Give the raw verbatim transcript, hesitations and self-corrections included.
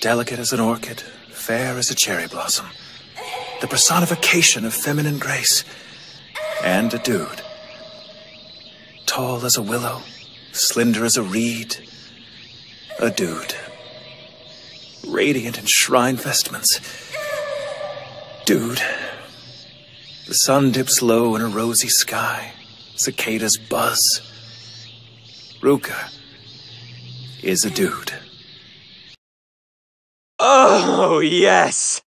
Delicate as an orchid, fair as a cherry blossom. The personification of feminine grace. And a dude. Tall as a willow, slender as a reed. A dude. Radiant in shrine vestments. Dude. The sun dips low in a rosy sky. Cicadas buzz. Ruka is a dude. Oh, yes!